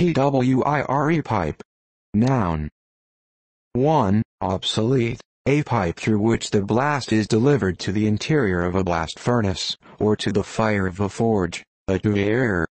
Twire-pipe. Noun. 1. Obsolete, a pipe through which the blast is delivered to the interior of a blast furnace, or to the fire of a forge, a twire.